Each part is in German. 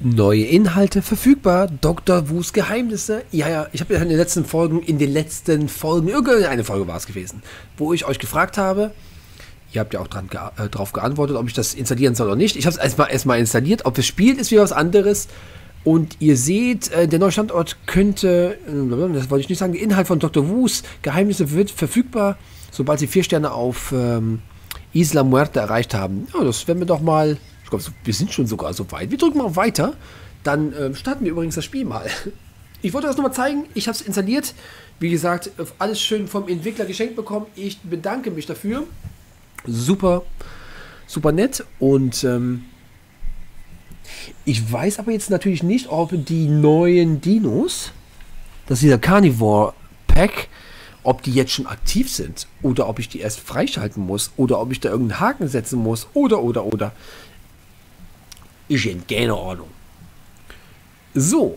Neue Inhalte verfügbar, Dr. Wu's Geheimnisse. Ja, ich habe ja in den letzten Folgen, irgendeine Folge war es gewesen, wo ich euch gefragt habe, ihr habt ja auch drauf geantwortet, ob ich das installieren soll oder nicht. Ich habe es erstmal installiert, ob es spielt, ist wieder was anderes. Und ihr seht, der neue Standort könnte, das wollte ich nicht sagen, der Inhalt von Dr. Wu's Geheimnisse wird verfügbar, sobald sie 4 Sterne auf Isla Muerte erreicht haben. Ja, das werden wir doch mal... Ich glaube, wir sind schon sogar so weit. Wir drücken mal weiter. Dann starten wir übrigens das Spiel mal. Ich wollte das nochmal zeigen. Ich habe es installiert. Wie gesagt, alles schön vom Entwickler geschenkt bekommen. Ich bedanke mich dafür. Super, super nett. Und ich weiß aber jetzt natürlich nicht, ob die neuen Dinos, das ist dieser Carnivore Pack, ob die jetzt schon aktiv sind. Oder ob ich die erst freischalten muss. Oder ob ich da irgendeinen Haken setzen muss. Oder. Ist in keiner Ordnung. So.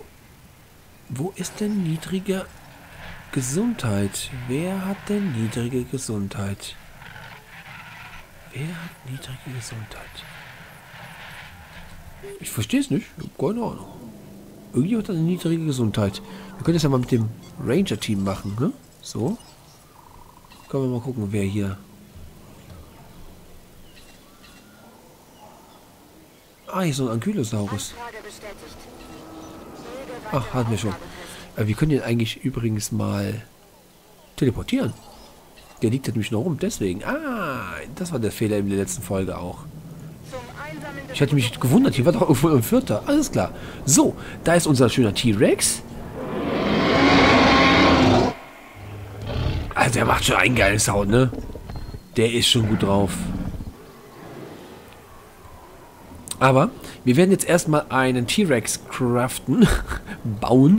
Wo ist denn niedrige Gesundheit? Wer hat denn niedrige Gesundheit? Ich verstehe es nicht. Keine Ahnung. Irgendjemand hat eine niedrige Gesundheit. Wir können das ja mal mit dem Ranger-Team machen, ne? So. Können wir mal gucken, wer hier... Ah, hier ist so ein Ankylosaurus. Ach, hatten wir schon. Wir können den eigentlich übrigens mal teleportieren. Der liegt halt nämlich noch rum, deswegen. Ah, das war der Fehler in der letzten Folge auch. Ich hatte mich gewundert, hier war doch irgendwo ein 4. Alles klar. So, da ist unser schöner T-Rex. Also, der macht schon einen geilen Sound, ne? Der ist schon gut drauf. Aber wir werden jetzt erstmal einen T-Rex craften,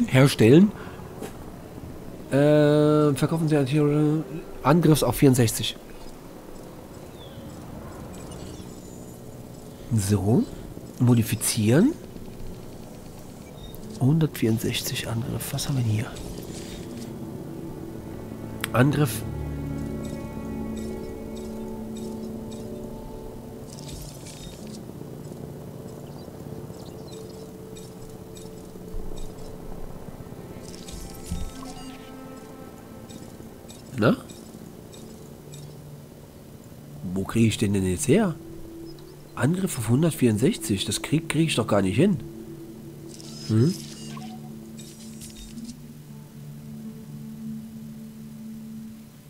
herstellen. Verkaufen Sie einen T-Rex. Angriffs auf 64. So. Modifizieren. 164 Angriff. Was haben wir denn hier? Angriff. Na? Wo kriege ich den denn jetzt her? Angriff auf 164. Das kriege ich doch gar nicht hin. Hm?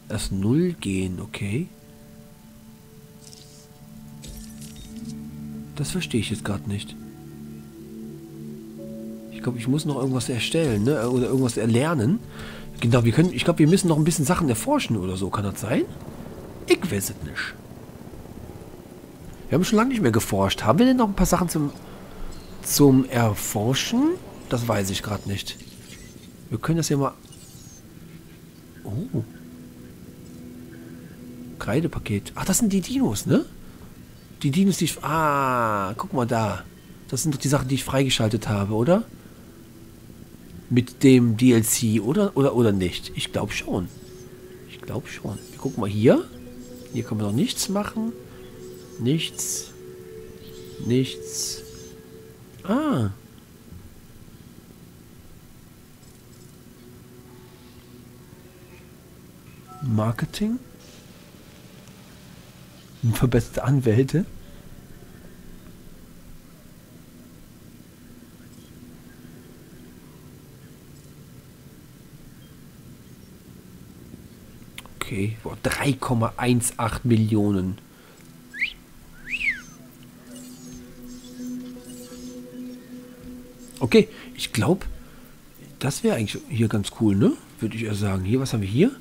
Erst 0 gehen, okay. Das verstehe ich jetzt gerade nicht. Ich glaube, ich muss noch irgendwas erstellen, ne? Oder irgendwas erlernen. Genau, wir können, ich glaube, wir müssen noch ein bisschen Sachen erforschen oder so. Kann das sein? Ich weiß es nicht. Wir haben schon lange nicht mehr geforscht. Haben wir denn noch ein paar Sachen zum Erforschen? Das weiß ich gerade nicht. Wir können das ja mal... Oh. Kreidepaket. Ach, das sind die Dinos, ne? Die Dinos, die ich... Ah, guck mal da. Das sind doch die Sachen, die ich freigeschaltet habe, oder? Mit dem DLC, oder nicht? Ich glaube schon. Wir gucken mal hier. Hier kann man noch nichts machen. Nichts. Ah. Marketing. Verbesserte Anwälte. Okay, 3,18 Millionen. Okay, ich glaube, das wäre eigentlich hier ganz cool, ne? Würde ich eher sagen. Hier, was haben wir hier?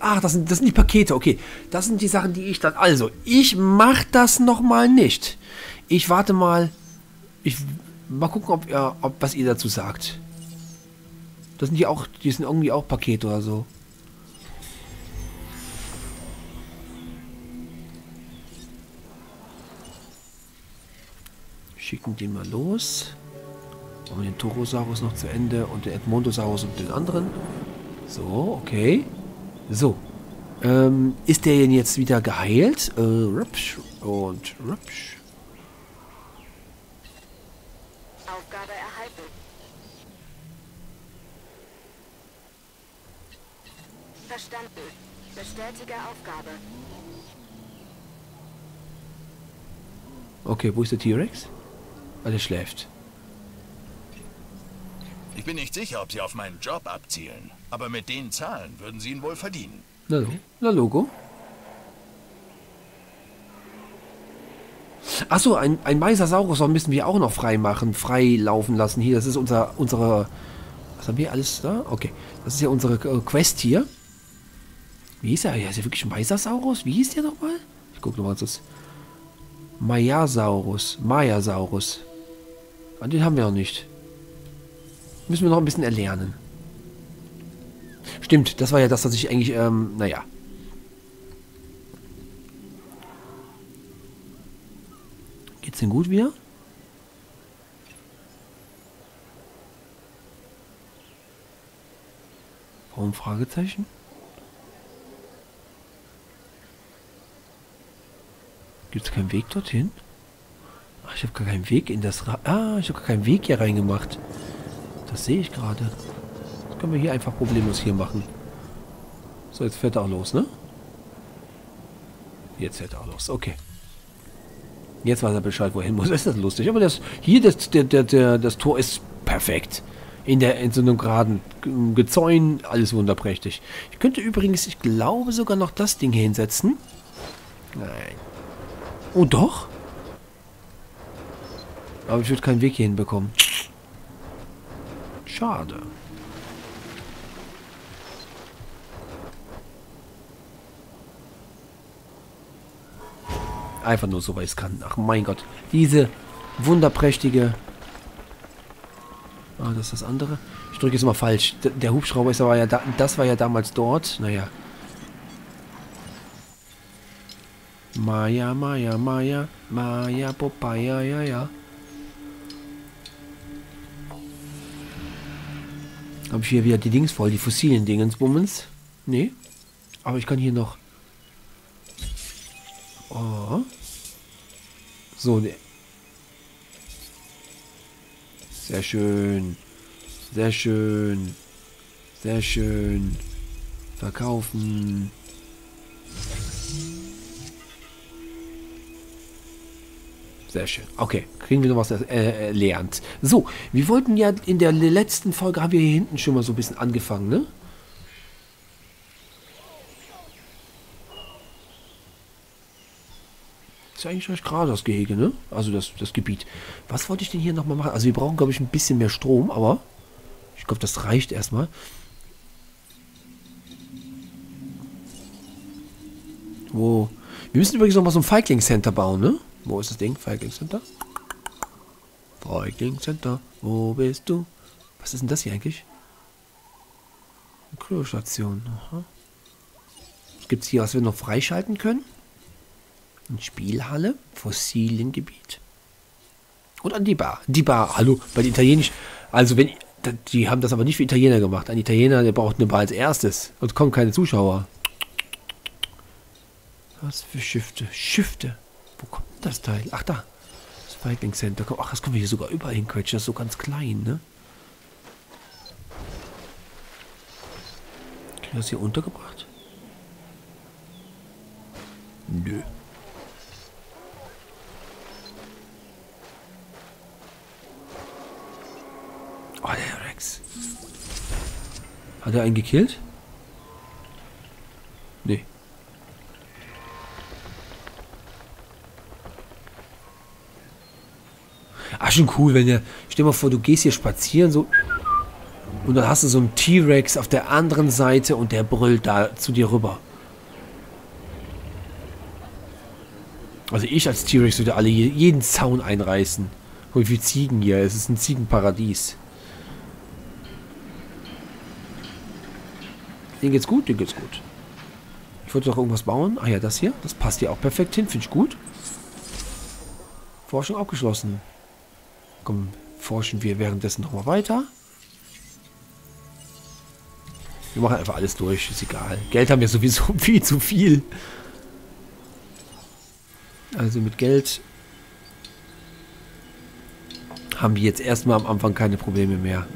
Ach, das sind die Pakete, okay. Das sind die Sachen, die ich dann... Also, ich mache das nochmal nicht. Ich warte mal... Mal gucken, was ihr dazu sagt. Das sind die auch... Die sind irgendwie auch Pakete oder so. Schicken den mal los. Machen wir den Torosaurus noch zu Ende und den Edmontosaurus und den anderen. So, okay. So. Ist der denn jetzt wieder geheilt? Rupsch und Rupsch. Aufgabe erhalten. Verstanden. Bestätige Aufgabe. Okay, wo ist der T-Rex? Ah, der schläft. Ich bin nicht sicher, ob Sie auf meinen Job abzielen. Aber mit den Zahlen würden Sie ihn wohl verdienen. Na Logo. Achso, ein Maiasaurus müssen wir auch noch frei machen, frei laufen lassen. Hier, das ist unsere... Was haben wir alles da? Okay, das ist ja unsere Quest hier. Wie hieß er? Ja, ist ja wirklich ein Maiasaurus? Wie hieß der nochmal? Ich gucke nochmal kurz. Maiasaurus. An den haben wir noch nicht. Müssen wir noch ein bisschen erlernen. Stimmt, das war ja das, was ich eigentlich, naja. Geht's denn gut wieder? Warum Fragezeichen? Gibt's keinen Weg dorthin? Ach, ich habe gar keinen Weg in das ich habe gar keinen Weg hier reingemacht. Das sehe ich gerade. Das können wir hier einfach problemlos hier machen. So, jetzt fährt er auch los, ne? Jetzt fährt er auch los, okay. Jetzt weiß er Bescheid, wohin muss. Das ist das lustig. Aber das hier, das Tor ist perfekt. In so einem geraden Gezäun, alles wunderprächtig. Ich könnte übrigens, ich glaube, sogar noch das Ding hier hinsetzen. Nein. Oh, doch? Aber ich würde keinen Weg hier hinbekommen. Schade. Einfach nur so, weil ich es kann. Ach mein Gott. Diese wunderprächtige... Ah, das ist das andere. Ich drücke jetzt mal falsch. Der Hubschrauber ist aber ja da. Das war ja damals dort. Naja. Maya, Popeye, ja. Habe ich hier wieder die Dings voll, die fossilen Dingensbummens? Nee. Aber ich kann hier noch... Oh. So, ne. Sehr schön. Sehr schön. Sehr schön. Verkaufen. Sehr schön. Okay, kriegen wir noch was erlernt. So, wir wollten ja in der letzten Folge, haben wir hier hinten schon mal so ein bisschen angefangen, ne? Ist ja eigentlich recht gerade das Gehege, ne? Also das Gebiet. Was wollte ich denn hier nochmal machen? Also wir brauchen, glaube ich, ein bisschen mehr Strom, aber ich glaube, das reicht erstmal. Wo? Wir müssen übrigens nochmal so ein Feigling-Center bauen, ne? Wo ist das Ding? Feigling Center? Feigling Center, wo bist du? Was ist denn das hier eigentlich? Eine Kryostation, aha. Was gibt's hier, was wir noch freischalten können? Eine Spielhalle, Fossiliengebiet. Und an die Bar. Die Bar, hallo, bei den Italienisch. Also wenn, die haben das aber nicht für Italiener gemacht. Ein Italiener, der braucht eine Bar als erstes. Und kommen keine Zuschauer. Was für Schifte, Schifte. Wo kommt das Teil? Ach, da. Das Feigling Center. Ach, das können wir hier sogar überall hinquetschen. Das ist so ganz klein, ne? Kriegen wir das hier untergebracht? Nö. Oh, der Rex. Hat er einen gekillt? Nee. Ach, schon cool, wenn du... Stell dir mal vor, du gehst hier spazieren, so... Und dann hast du so einen T-Rex auf der anderen Seite und der brüllt da zu dir rüber. Also ich als T-Rex würde alle jeden Zaun einreißen. Guck, wie viele Ziegen hier. Es ist ein Ziegenparadies. Denen geht's gut, denen geht's gut. Ich wollte doch irgendwas bauen. Ah ja, das hier. Das passt hier auch perfekt hin. Finde ich gut. Forschung abgeschlossen. Komm, forschen wir währenddessen nochmal weiter. Wir machen einfach alles durch, ist egal. Geld haben wir sowieso viel zu viel. Also mit Geld haben die jetzt erstmal am Anfang keine Probleme mehr.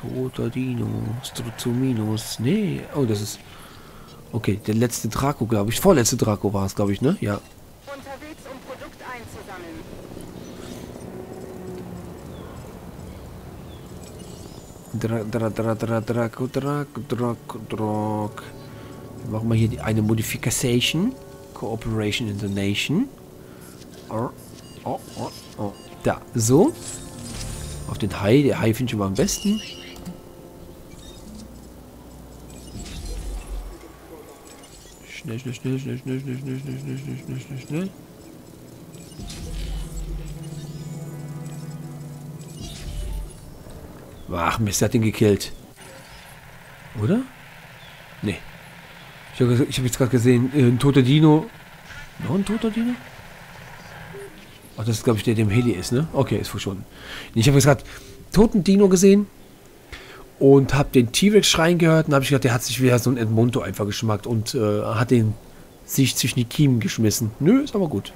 Toter Dino, Struzominus, nee, oh, das ist, okay, der letzte Draco, glaube ich, vorletzte Draco war es, glaube ich, ne, ja. Unterwegs, um Produkt einzusammeln. Draco. Dann machen wir hier eine Modification. Cooperation in the Nation. Da, so. Auf den Hai. Der Hai finde ich immer am besten. Schnell. Ach, Mist, der hat den gekillt. Oder? Nee. Ich hab jetzt gerade gesehen, ein toter Dino. Noch ein toter Dino? Ach, das ist, glaube ich, der, der im Heli ist, ne? Okay, ist verschwunden. Ich habe jetzt gerade toten Dino gesehen und habe den T-Rex schreien gehört und habe ich gedacht, der hat sich wieder so ein Edmonto einfach geschmackt und hat den sich zwischen die Kiemen geschmissen. Nö, ist aber gut.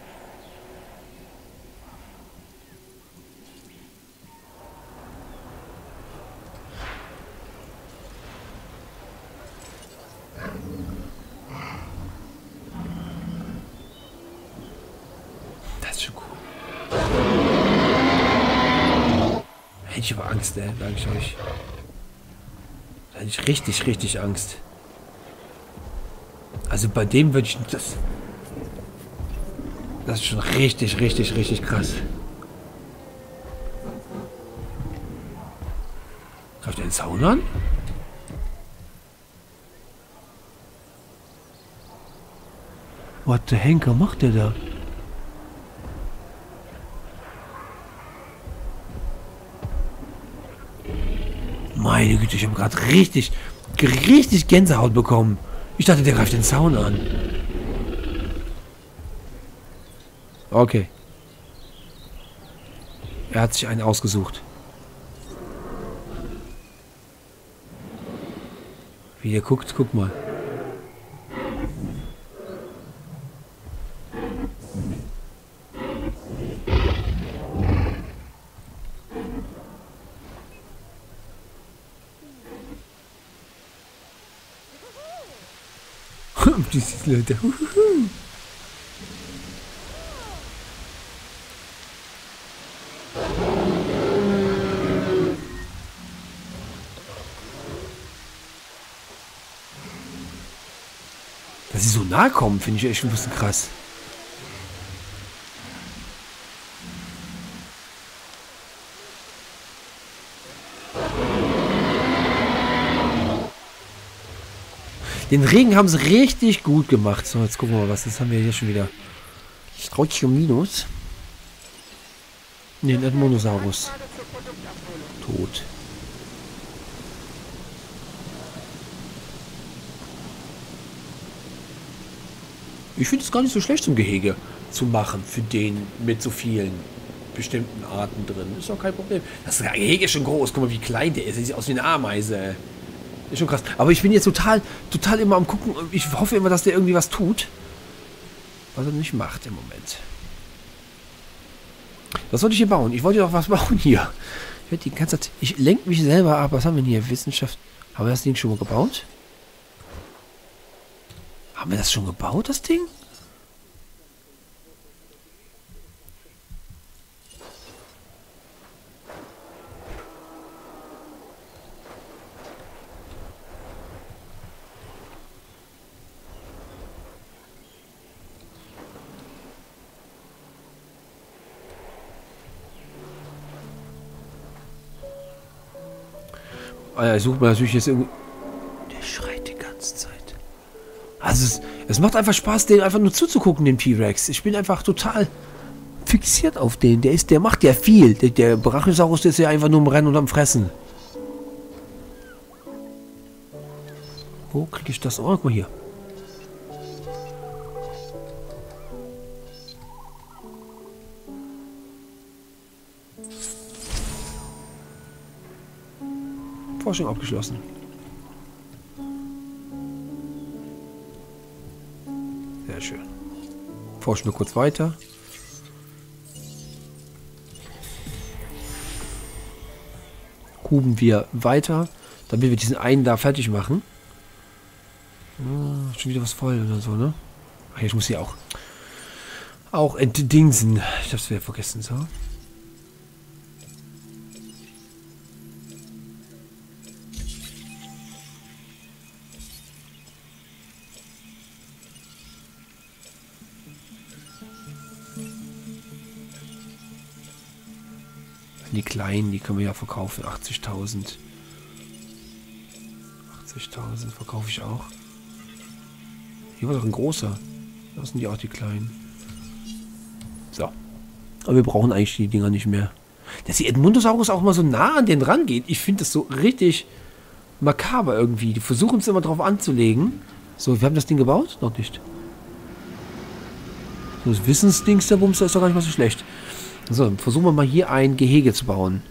Ich habe Angst, ne? Sag ich euch. Da hätte ich richtig Angst. Also bei dem würde ich das... Das ist schon richtig krass. Greift er den Zaun an? What the Henker macht der da? Meine Güte, ich habe gerade richtig Gänsehaut bekommen. Ich dachte, der greift den Zaun an. Okay. Er hat sich einen ausgesucht. Wie der guckt, guck mal. Leute. Dass sie so nah kommen, finde ich echt ein bisschen krass. Den Regen haben sie richtig gut gemacht. So, jetzt gucken wir mal was. Das haben wir hier schon wieder. Strauchiominus. Ne, ein Edmontosaurus. Tot. Ich finde es gar nicht so schlecht, zum Gehege zu machen. Für den mit so vielen bestimmten Arten drin. Ist doch kein Problem. Das Gehege ist schon groß. Guck mal, wie klein der ist. Er sieht aus wie eine Ameise. Ist schon krass. Aber ich bin jetzt total immer am Gucken. Ich hoffe immer, dass der irgendwie was tut. Was er nicht macht im Moment. Was wollte ich hier bauen? Ich wollte doch was bauen hier. Ich lenke mich selber ab. Was haben wir denn hier? Wissenschaft. Haben wir das Ding schon mal gebaut? Haben wir das schon gebaut, das Ding? Ich suche mir natürlich jetzt irgendwie... Der schreit die ganze Zeit. Also es macht einfach Spaß, den einfach nur zuzugucken, dem T-Rex. Ich bin einfach total fixiert auf den. Der macht ja viel. Der Brachiosaurus ist ja einfach nur am Rennen und am Fressen. Wo kriege ich das? Oh, guck mal hier. Forschung abgeschlossen. Sehr schön. Forschen wir kurz weiter. Gruben wir weiter, damit wir diesen einen da fertig machen. Ja, schon wieder was voll oder so, ne? Ach, ich muss hier auch entdingsen. Ich hab's wieder vergessen, so. Die kleinen, die können wir ja verkaufen. 80.000. 80.000 verkaufe ich auch. Hier war doch ein großer. Da sind die auch, die kleinen. So. Aber wir brauchen eigentlich die Dinger nicht mehr. Dass die Edmontosaurus auch mal so nah an den rangeht. Ich finde das so richtig makaber irgendwie. Die versuchen es immer drauf anzulegen. So, wir haben das Ding gebaut? Noch nicht. Das Wissensdings der Bumster ist doch gar nicht mal so schlecht. So, versuchen wir mal hier ein Gehege zu bauen.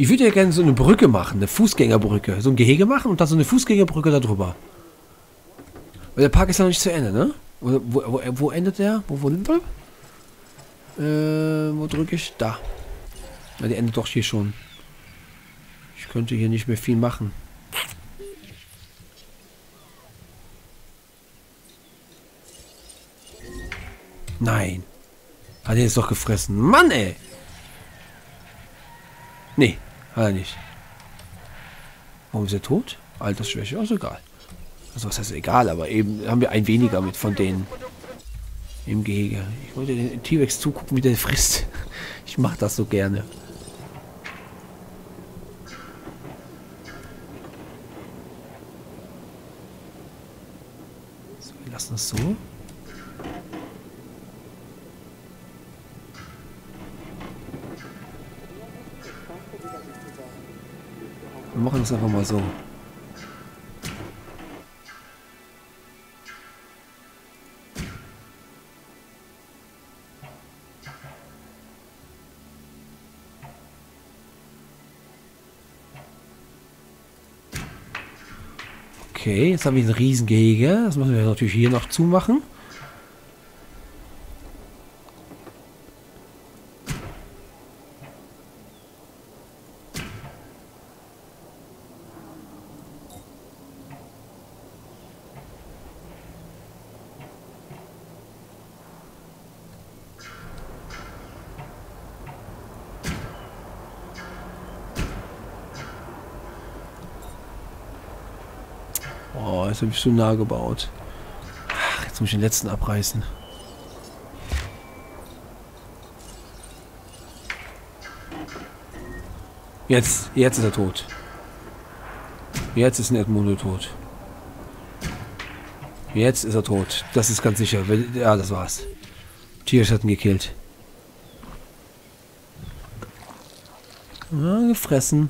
Ich würde ja gerne so eine Brücke machen, eine Fußgängerbrücke. So ein Gehege machen und dann so eine Fußgängerbrücke da drüber. Weil der Park ist ja noch nicht zu Ende, ne? Wo endet der? Wo drücke ich? Da. Na, der endet doch hier schon. Ich könnte hier nicht mehr viel machen. Nein. Hat er jetzt doch gefressen. Mann, ey! Nee. Hat er nicht. Warum ist er tot? Altersschwäche, also egal. Also was heißt egal, aber eben haben wir ein weniger mit von denen im Gehege. Ich wollte den T-Rex zugucken, wie der frisst. Ich mache das so gerne. So, wir lassen das so. Wir machen das einfach mal so. Okay, jetzt haben wir ein Riesengehege. Das müssen wir natürlich hier noch zumachen. Jetzt habe ich so nah gebaut. Ach, jetzt muss ich den letzten abreißen. Jetzt ist er tot. Jetzt ist ein Edmundo tot. Jetzt ist er tot. Das ist ganz sicher. Ja, das war's. Tierisch hat ihn gekillt. Ja, gefressen.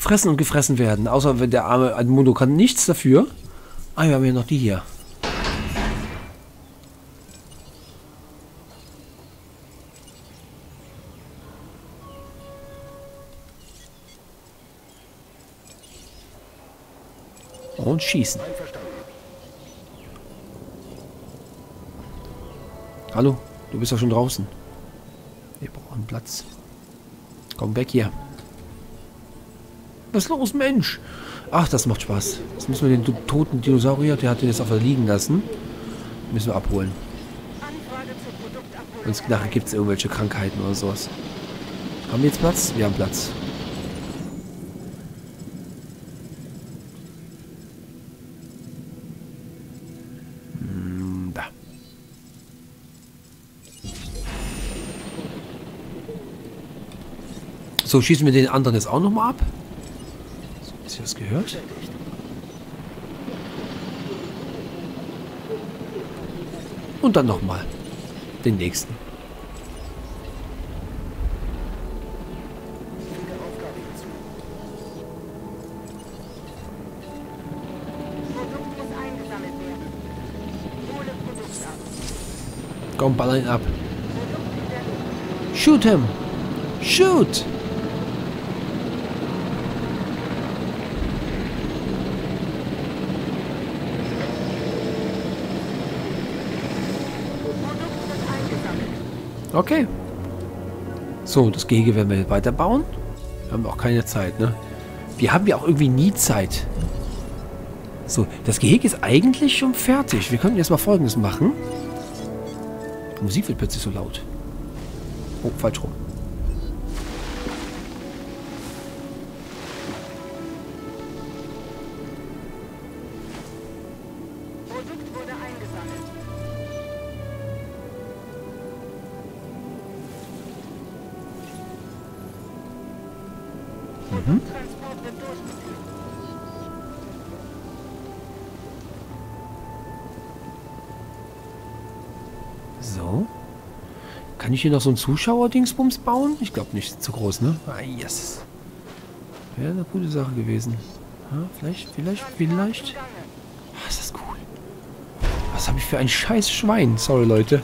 Fressen und gefressen werden. Außer wenn der arme Edmundo kann nichts dafür. Ah, wir haben ja noch die hier. Und schießen. Hallo, du bist ja schon draußen. Wir brauchen Platz. Komm weg hier. Was ist los, Mensch? Ach, das macht Spaß. Jetzt müssen wir den toten Dinosaurier, der hat den jetzt einfach liegen lassen, müssen wir abholen. Sonst nachher gibt es irgendwelche Krankheiten oder sowas. Haben wir jetzt Platz? Wir haben Platz. Da. So, schießen wir den anderen jetzt auch nochmal ab. Hast du das gehört? Und dann nochmal den nächsten. Komm, ballern ihn ab. Shoot him! Shoot! Okay. So, das Gehege werden wir weiterbauen. Wir haben auch keine Zeit, ne? Wir haben ja auch irgendwie nie Zeit. So, das Gehege ist eigentlich schon fertig. Wir könnten jetzt mal Folgendes machen. Die Musik wird plötzlich so laut. Oh, falsch rum. Produkt wurde eingesammelt. Produkttransport wird durchgeführt. So. Kann ich hier noch so ein Zuschauer-Dingsbums bauen? Ich glaube nicht. Zu groß, ne? Ah, yes. Wäre eine gute Sache gewesen. Ja, vielleicht. Ah, ist das cool. Was habe ich für ein scheiß Schwein? Sorry, Leute.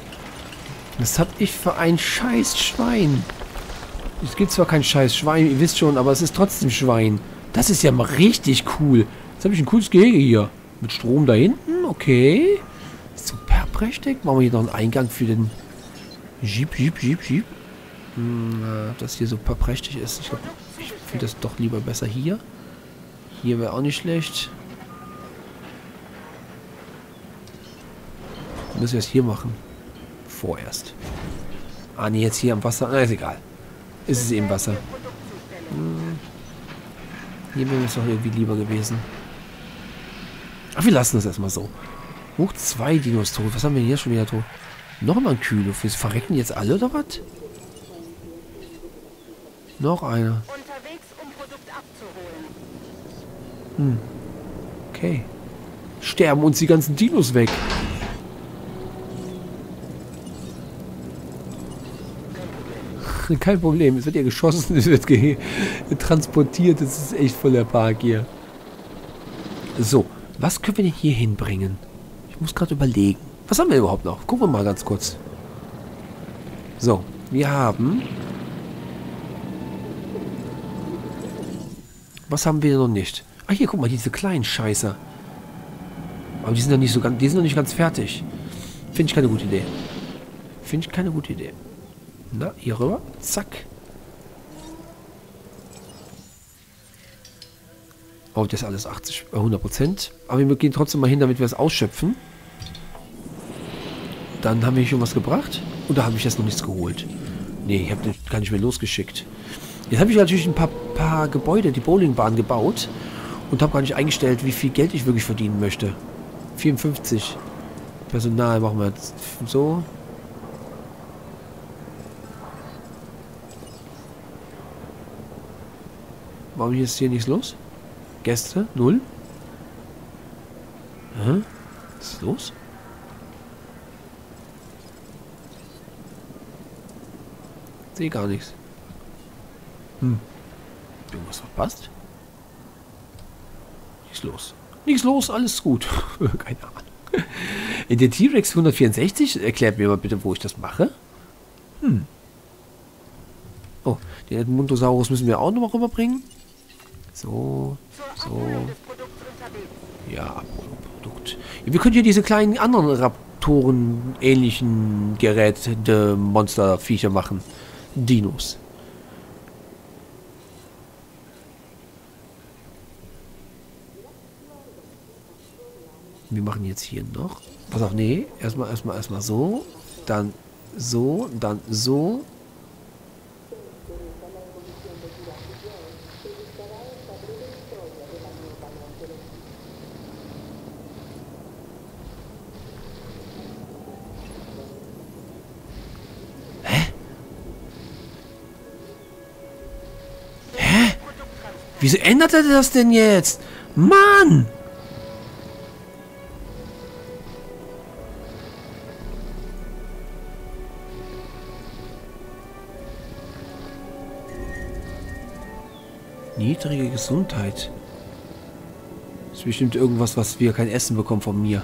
Was habe ich für ein scheiß Schwein? Es gibt zwar kein scheiß Schwein, ihr wisst schon, aber es ist trotzdem Schwein. Das ist ja mal richtig cool. Jetzt habe ich ein cooles Gehege hier. Mit Strom da hinten, okay. Super prächtig. Machen wir hier noch einen Eingang für den... Jeep. Ob das hier so prächtig ist. Ich glaube, ich finde das doch lieber besser hier. Hier wäre auch nicht schlecht. Müssen wir es hier machen. Vorerst. Ah, ne, jetzt hier am Wasser. Na, ist egal. Ist es eben Wasser. Hier wäre es doch irgendwie lieber gewesen. Ach, wir lassen das erstmal so. Hoch 2 Dinos tot. Was haben wir hier schon wieder tot? Noch mal ein Kühlo. Verrecken jetzt alle oder was? Noch einer. Unterwegs, um Produkt abzuholen. Hm. Okay. Sterben uns die ganzen Dinos weg. Kein Problem. Es wird ja geschossen. Es wird transportiert. Das ist echt voller Park hier. So. Was können wir denn hier hinbringen? Ich muss gerade überlegen. Was haben wir überhaupt noch? Gucken wir mal ganz kurz. So, wir haben... Was haben wir noch nicht? Ah, hier, guck mal, diese kleinen Scheiße. Aber die sind noch nicht so ganz... Die sind noch nicht ganz fertig. Finde ich keine gute Idee. Na, hier rüber. Zack. Oh, das ist alles 100%. Aber wir gehen trotzdem mal hin, damit wir es ausschöpfen. Dann haben wir schon was gebracht. Oder habe ich jetzt noch nichts geholt? Nee, ich habe den gar nicht mehr losgeschickt. Jetzt habe ich natürlich ein paar Gebäude, die Bowlingbahn gebaut. Und habe gar nicht eingestellt, wie viel Geld ich wirklich verdienen möchte. 54. Personal machen wir jetzt so. Warum ist hier nichts los? Gäste? 0. Was ist los? Sehe gar nichts. Irgendwas verpasst? Nichts los. Nichts los, alles gut. Keine Ahnung. In der T-Rex 164, erklärt mir mal bitte, wo ich das mache. Oh, den Edmontosaurus müssen wir auch nochmal rüberbringen. So. Ja, Abholung Produkt. Ja, wir können hier diese kleinen anderen Raptoren-ähnlichen Geräte, Monsterviecher machen. Dinos. Wir machen jetzt hier noch. Pass auf, nee. Erstmal so. Dann so. Dann so. Wieso ändert er das denn jetzt? Mann! Niedrige Gesundheit. Das ist bestimmt irgendwas, was wir kein Essen bekommen von mir.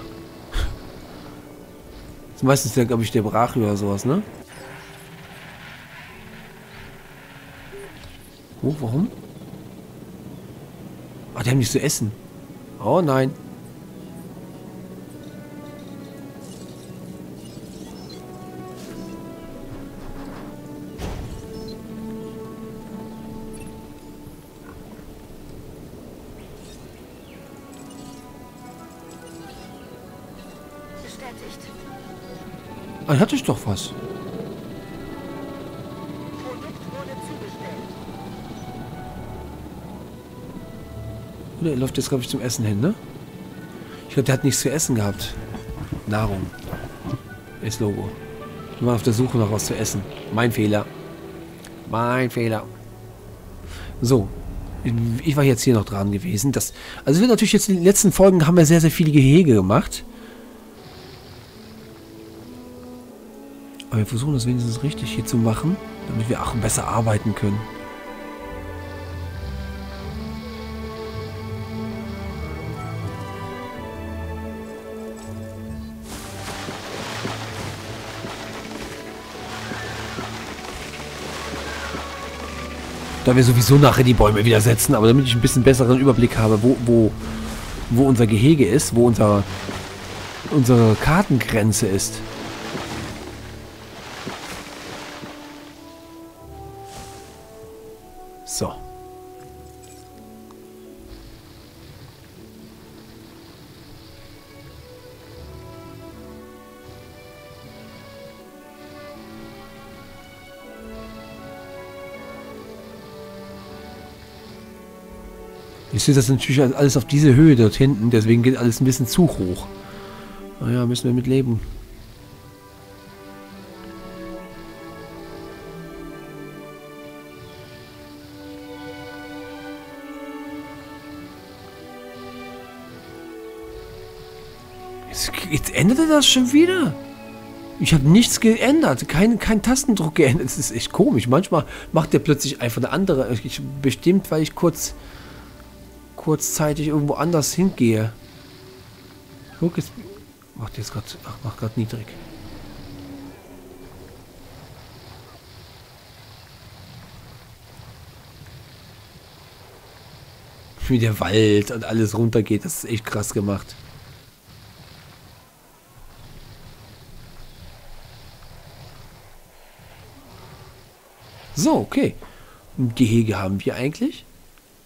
Meistens ja, glaube ich, der Brachio oder sowas, ne? Oh, warum? Ah, die haben nichts zu essen. Oh nein. Dann hatte ich doch was. Projekt wurde zugestellt. Oder er läuft jetzt, glaube ich, zum Essen hin, ne? Ich glaube, der hat nichts zu essen gehabt. Nahrung. Ist Logo. Wir waren auf der Suche nach was zu essen. Mein Fehler. Mein Fehler. So. Ich war jetzt hier noch dran gewesen. Das, also wir natürlich jetzt in den letzten Folgen haben wir sehr, sehr viele Gehege gemacht. Aber wir versuchen das wenigstens richtig hier zu machen, damit wir auch besser arbeiten können. Da wir sowieso nachher die Bäume wieder setzen, aber damit ich ein bisschen besseren Überblick habe, wo unser Gehege ist, wo unsere Kartengrenze ist. So. Ich sehe das natürlich alles auf diese Höhe dort hinten, deswegen geht alles ein bisschen zu hoch. Naja, müssen wir mit leben. Jetzt änderte das schon wieder. Ich habe nichts geändert. Kein Tastendruck geändert. Das ist echt komisch. Manchmal macht der plötzlich einfach eine andere. Bestimmt, weil ich kurzzeitig irgendwo anders hingehe. Guck, jetzt macht jetzt gerade. Ach, macht gerade niedrig. Wie der Wald und alles runtergeht. Das ist echt krass gemacht. So, okay. Ein Gehege haben wir eigentlich.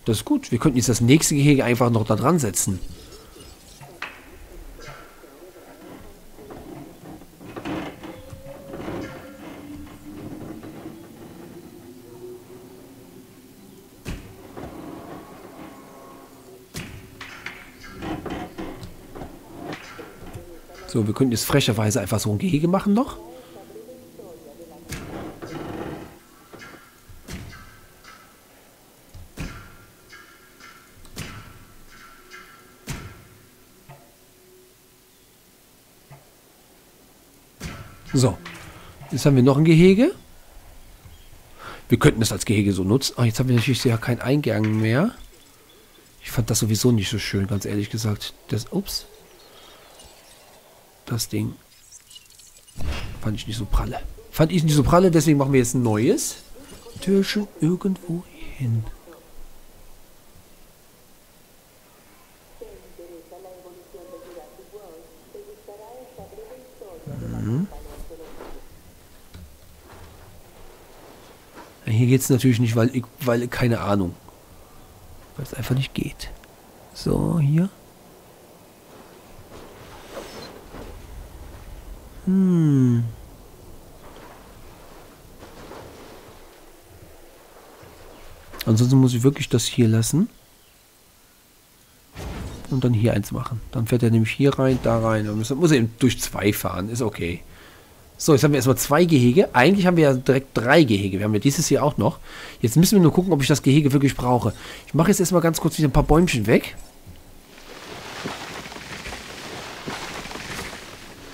Das ist gut. Wir könnten jetzt das nächste Gehege einfach noch da dran setzen. So, wir könnten jetzt frecherweise einfach so ein Gehege machen noch. So, jetzt haben wir noch ein Gehege. Wir könnten das als Gehege so nutzen. Ah, jetzt haben wir natürlich ja keinen Eingang mehr. Ich fand das sowieso nicht so schön, ganz ehrlich gesagt. Das, ups. Das Ding fand ich nicht so pralle. Deswegen machen wir jetzt ein neues Türchen irgendwo hin. Hier geht es natürlich nicht, weil keine Ahnung. Weil es einfach nicht geht. So, hier. Ansonsten muss ich wirklich das hier lassen. Und dann hier eins machen. Dann fährt er nämlich hier rein, da rein. Und muss er eben durch zwei fahren. Ist okay. So, jetzt haben wir erstmal zwei Gehege. Eigentlich haben wir ja direkt drei Gehege. Wir haben ja dieses hier auch noch. Jetzt müssen wir nur gucken, ob ich das Gehege wirklich brauche. Ich mache jetzt erstmal ganz kurz wieder ein paar Bäumchen weg.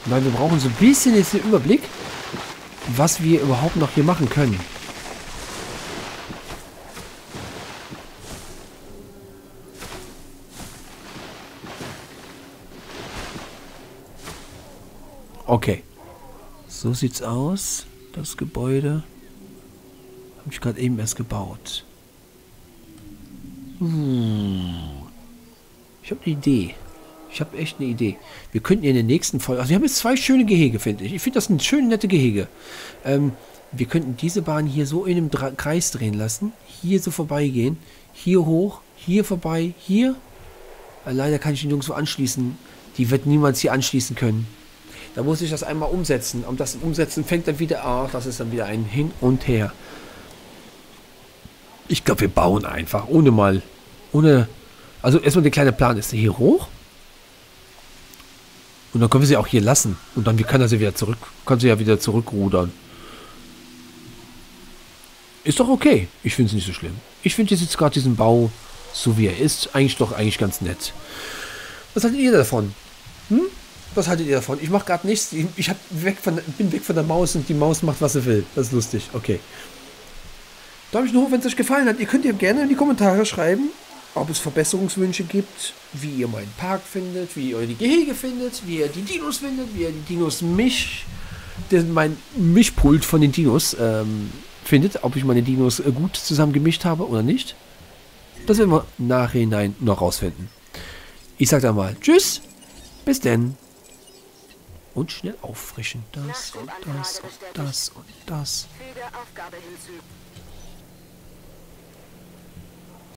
Weil wir brauchen so ein bisschen jetzt den Überblick, was wir überhaupt noch hier machen können. Okay. So sieht's aus. Das Gebäude habe ich gerade eben erst gebaut. Ich habe eine Idee. Ich habe echt eine Idee. Wir könnten in der nächsten Folge... Also wir haben jetzt zwei schöne Gehege, finde ich. Ich finde das ein schön nette Gehege. Wir könnten diese Bahn hier so in einem Kreis drehen lassen. Hier so vorbeigehen. Hier hoch. Hier vorbei. Hier. Leider kann ich den Jungs so anschließen. Die wird niemals hier anschließen können. Da muss ich das einmal umsetzen. Und das Umsetzen fängt dann wieder... Ach, das ist dann wieder ein Hin und Her. Ich glaube, wir bauen einfach. Also erstmal der kleine Plan ist hier hoch. Und dann können wir sie auch hier lassen. Und dann kann sie ja wieder zurückrudern. Ist doch okay. Ich finde es nicht so schlimm. Ich finde jetzt gerade diesen Bau, so wie er ist, eigentlich ganz nett. Was haltet ihr davon? Was haltet ihr davon? Ich mache gerade nichts. Ich bin weg von der Maus und die Maus macht, was sie will. Das ist lustig. Okay. Daumen hoch, wenn es euch gefallen hat. Ihr könnt ja gerne in die Kommentare schreiben, ob es Verbesserungswünsche gibt, wie ihr meinen Park findet, wie ihr die Gehege findet, wie ihr die Dinos findet, wie ihr die Dinos mein Mischpult von den Dinos findet, ob ich meine Dinos gut zusammengemischt habe oder nicht. Das werden wir im Nachhinein noch rausfinden. Ich sag dann mal Tschüss, bis denn. Und schnell auffrischen. Das und das und das und das.